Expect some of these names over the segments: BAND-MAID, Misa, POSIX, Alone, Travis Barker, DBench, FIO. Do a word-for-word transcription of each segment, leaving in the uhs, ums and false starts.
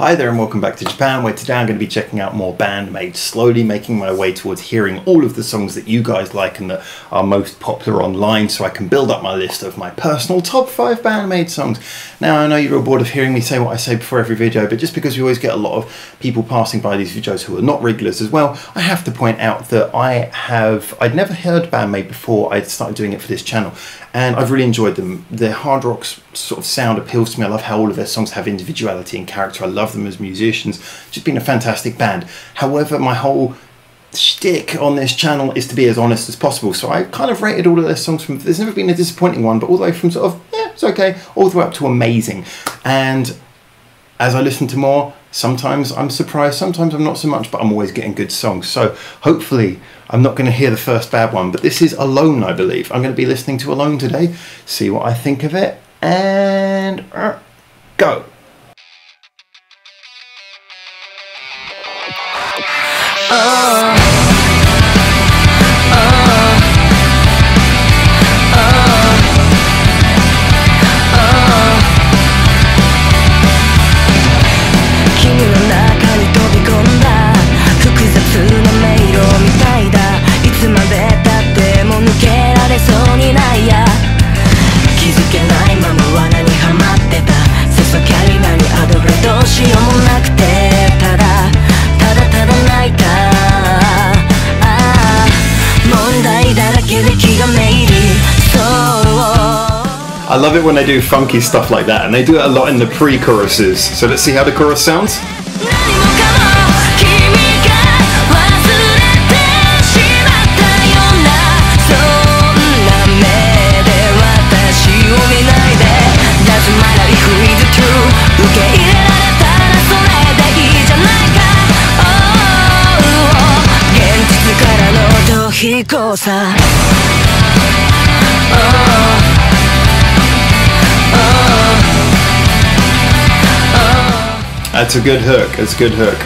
Hi there and welcome back to Japan, where today I'm going to be checking out more BAND-MAID, slowly making my way towards hearing all of the songs that you guys like and that are most popular online, so I can build up my list of my personal top five BAND-MAID songs. Now I know you're all bored of hearing me say what I say before every video, but just because we always get a lot of people passing by these videos who are not regulars as well, I have to point out that I have, I'd never heard BAND-MAID before I started doing it for this channel, and I've really enjoyed them. Their hard rock sort of sound appeals to me. I love how all of their songs have individuality and character. I love them as musicians. Just been a fantastic band. However, my whole shtick on this channel is to be as honest as possible, so I kind of rated all of their songs from, there's never been a disappointing one, but all the way from sort of yeah, it's okay, all the way up to amazing. And as I listen to more, sometimes I'm surprised, sometimes I'm not so much, but I'm always getting good songs. So hopefully I'm not going to hear the first bad one, but this is Alone, I believe. I'm going to be listening to Alone today, see what I think of it, and uh, go. Oh, oh, I love it when they do funky stuff like that, and they do it a lot in the pre-choruses. So let's see how the chorus sounds. Oh. That's a good hook, that's a good hook.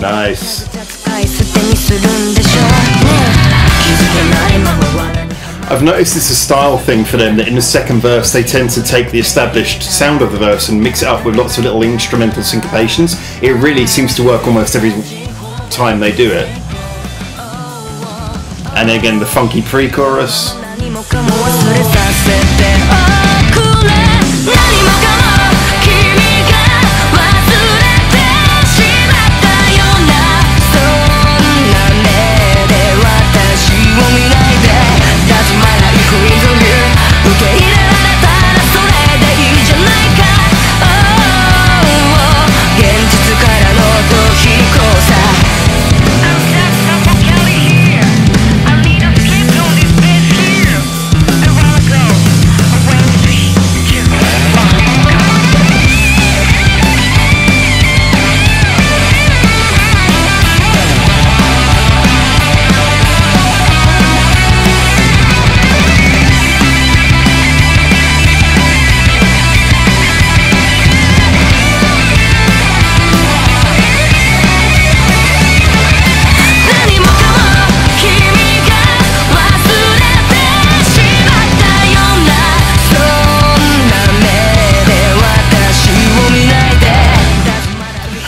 Nice. I've noticed it's a style thing for them, that in the second verse they tend to take the established sound of the verse and mix it up with lots of little instrumental syncopations. It really seems to work almost every time they do it. And again, the funky pre-chorus.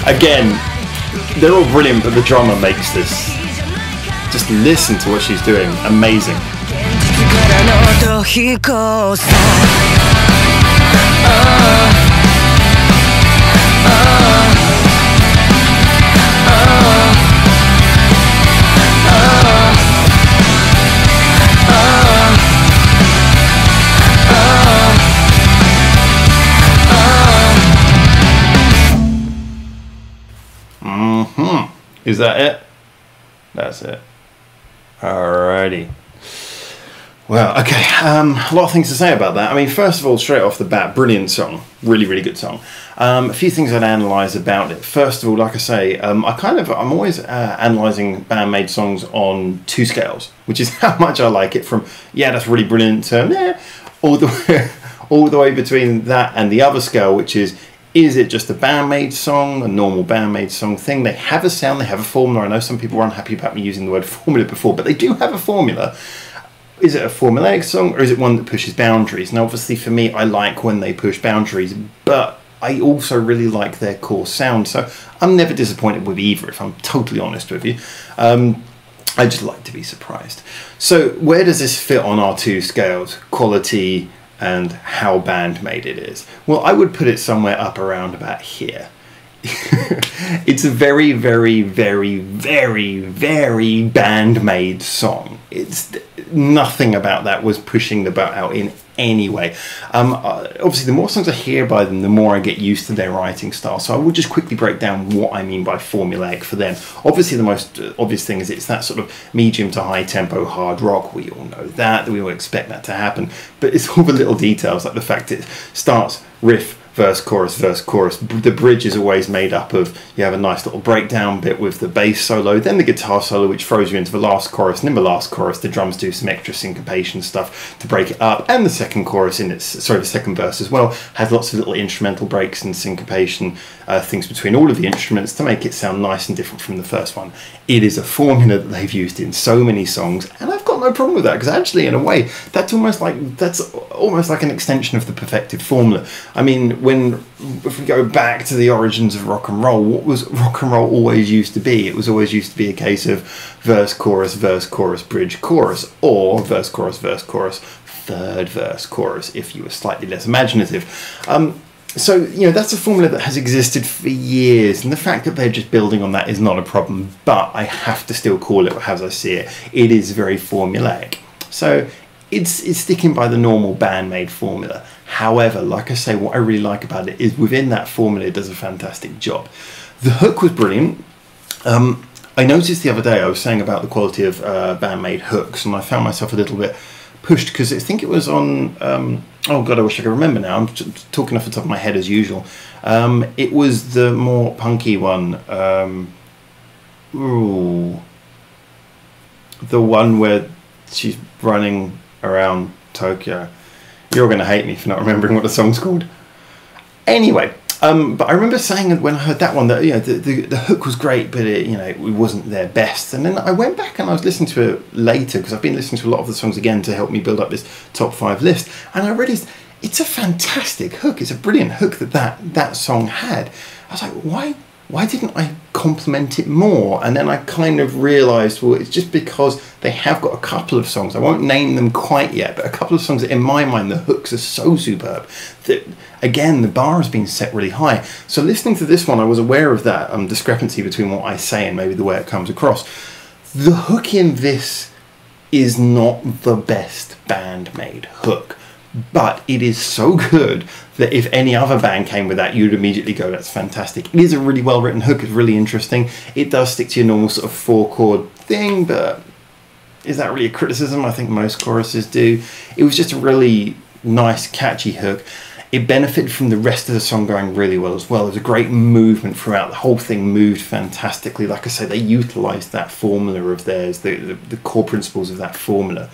Again, they're all brilliant, but the drummer makes this. Just listen to what she's doing. Amazing. Is that it? That's it. Alrighty. Well, okay, um, a lot of things to say about that. I mean, first of all, straight off the bat, brilliant song. Really, really good song. Um, a few things I'd analyse about it. First of all, like I say, um, I kind of, I'm always uh, analysing BAND-MAID songs on two scales, which is how much I like it, from, yeah, that's really brilliant, to, yeah, all the way, all the way between that and the other scale, which is, is it just a BAND-MAID song, a normal BAND-MAID song thing? They have a sound, they have a formula. I know some people were unhappy about me using the word formula before, but they do have a formula. is it a formulaic song, or is it one that pushes boundaries? Now, obviously for me, I like when they push boundaries, but I also really like their core sound, so I'm never disappointed with either, if I'm totally honest with you. Um, I just like to be surprised. So where does this fit on our two scales, quality and how band-made it is? Well, I would put it somewhere up around about here. It's a very, very, very, very, very band-made song. It's nothing about that was pushing the boat out in any way. Um, obviously, the more songs I hear by them, the more I get used to their writing style. So I will just quickly break down what I mean by formulaic for them. Obviously, the most obvious thing is it's that sort of medium to high tempo hard rock. We all know that. We all expect that to happen. But it's all the little details, like the fact it starts riff, verse, chorus, verse, chorus. The bridge is always made up of, you have a nice little breakdown bit with the bass solo, then the guitar solo, which throws you into the last chorus, and in the last chorus the drums do some extra syncopation stuff to break it up, and the second chorus in its, sorry, the second verse as well, has lots of little instrumental breaks and syncopation uh, things between all of the instruments to make it sound nice and different from the first one. It is a formula that they've used in so many songs, and I've got no problem with that, because actually, in a way, that's almost like, that's almost like an extension of the perfected formula. I mean, when, if we go back to the origins of rock and roll, what was rock and roll always used to be? It was always used to be a case of verse, chorus, verse, chorus, bridge, chorus, or verse, chorus, verse, chorus, third verse, chorus, if you were slightly less imaginative. Um, so, you know, that's a formula that has existed for years, and the fact that they're just building on that is not a problem, but I have to still call it as I see it. It is very formulaic. So it's, it's sticking by the normal band-made formula. However, like I say, what I really like about it is within that formula, it does a fantastic job. The hook was brilliant. Um, I noticed the other day, I was saying about the quality of uh, band-made hooks, and I found myself a little bit pushed, because I think it was on, um, oh God, I wish I could remember now. I'm talking off the top of my head as usual. Um, it was the more punky one. Um, ooh, the one where she's running around Tokyo. You're going to hate me for not remembering what the song's called. Anyway, um, but I remember saying when I heard that one that, you know, the, the, the hook was great, but it, you know, it wasn't their best. And then I went back and I was listening to it later, because I've been listening to a lot of the songs again to help me build up this top five list. And I realised it's a fantastic hook. It's a brilliant hook that that, that song had. I was like, why, why didn't I compliment it more? And then I kind of realised, well, it's just because they have got a couple of songs, I won't name them quite yet, but a couple of songs that in my mind the hooks are so superb that, again, the bar has been set really high. So listening to this one, I was aware of that um, discrepancy between what I say and maybe the way it comes across. The hook in this is not the best band-made hook, but it is so good that if any other band came with that, you'd immediately go, that's fantastic. It is a really well-written hook, it's really interesting. It does stick to your normal sort of four-chord thing, but is that really a criticism? I think most choruses do. It was just a really nice, catchy hook. It benefited from the rest of the song going really well as well. There was a great movement throughout. The whole thing moved fantastically. Like I say, they utilised that formula of theirs, the, the, the core principles of that formula,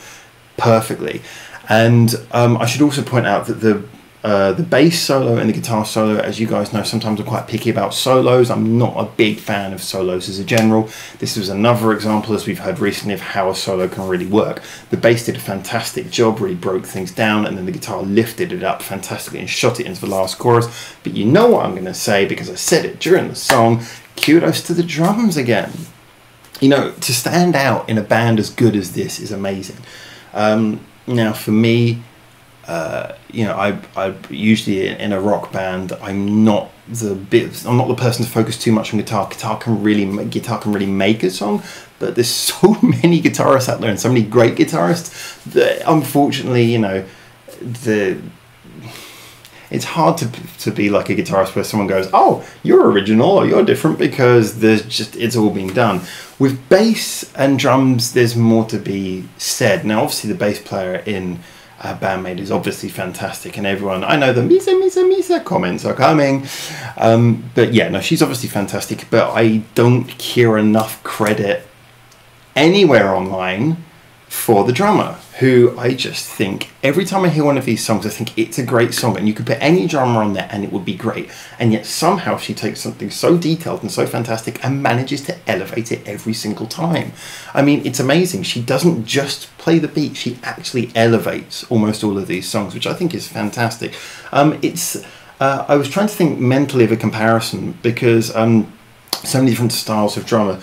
perfectly. And um, I should also point out that the uh, the bass solo and the guitar solo, as you guys know, sometimes I'm quite picky about solos. I'm not a big fan of solos as a general. This was another example, as we've heard recently, of how a solo can really work. The bass did a fantastic job, really broke things down, and then the guitar lifted it up fantastically and shot it into the last chorus. But you know what I'm going to say, because I said it during the song, kudos to the drums again. You know, to stand out in a band as good as this is amazing. Um, Now, for me, uh, you know, I, I usually in a rock band, I'm not the bit, I'm not the person to focus too much on guitar. Guitar can really, guitar can really make a song, but there's so many guitarists out there and so many great guitarists that, unfortunately, you know, the it's hard to to be like a guitarist where someone goes, "Oh, you're original or you're different," because there's just it's all been done. With bass and drums, there's more to be said. Now, obviously, the bass player in uh, band-made is obviously fantastic, and everyone, I know the Misa, Misa, Misa comments are coming. Um, but yeah, no, she's obviously fantastic, but I don't hear enough credit anywhere online for the drummer, who I just think, every time I hear one of these songs, I think it's a great song, and you could put any drummer on there and it would be great. And yet somehow she takes something so detailed and so fantastic and manages to elevate it every single time. I mean, it's amazing. She doesn't just play the beat, she actually elevates almost all of these songs, which I think is fantastic. Um, it's, uh, I was trying to think mentally of a comparison, because um, so many different styles of drummer.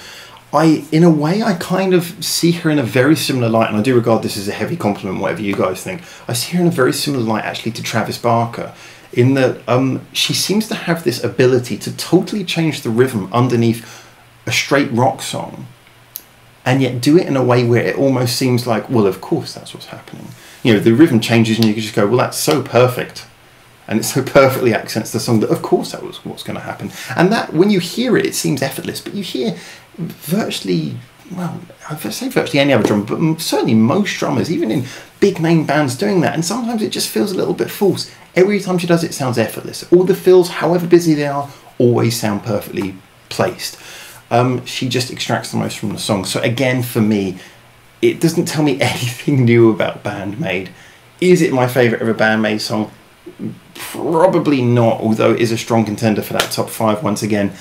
I, in a way, I kind of see her in a very similar light, and I do regard this as a heavy compliment, whatever you guys think. I see her in a very similar light, actually, to Travis Barker, in that um, she seems to have this ability to totally change the rhythm underneath a straight rock song, and yet do it in a way where it almost seems like, well, of course that's what's happening. You know, the rhythm changes and you can just go, well, that's so perfect. And it so perfectly accents the song that, of course, that was what's going to happen. And that, when you hear it, it seems effortless, but you hear virtually, well, I would say virtually any other drummer, but certainly most drummers, even in big name bands, doing that. And sometimes it just feels a little bit false. Every time she does it, it sounds effortless. All the fills, however busy they are, always sound perfectly placed. Um, she just extracts the most from the song. So again, for me, it doesn't tell me anything new about BAND-MAID. Is it my favourite ever BAND-MAID song? Probably not, although it is a strong contender for that top five once again.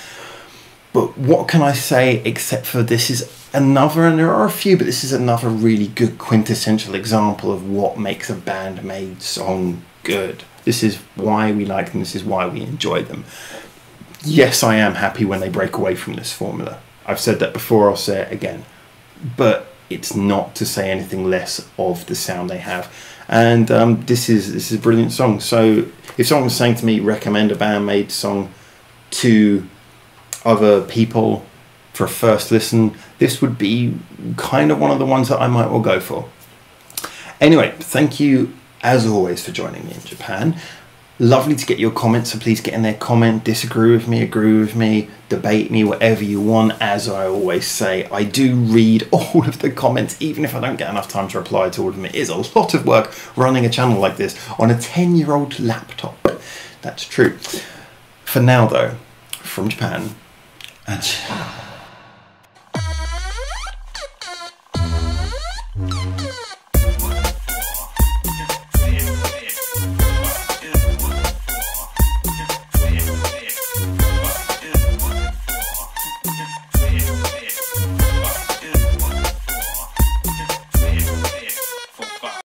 But what can I say except for this is another, and there are a few, but this is another really good quintessential example of what makes a BAND-MAID song good. This is why we like them, this is why we enjoy them. Yes, I am happy when they break away from this formula. I've said that before, I'll say it again. But it's not to say anything less of the sound they have. And um, this is this is a brilliant song. So if someone was saying to me, recommend a BAND-MAID song to other people for a first listen, this would be kind of one of the ones that I might well go for. Anyway, thank you as always for joining me in Japan. Lovely to get your comments, so please get in there, comment, disagree with me, agree with me, debate me, whatever you want. As I always say, I do read all of the comments, even if I don't get enough time to reply to all of them. It is a lot of work running a channel like this on a ten-year-old laptop. That's true. For now, though, from Japan, and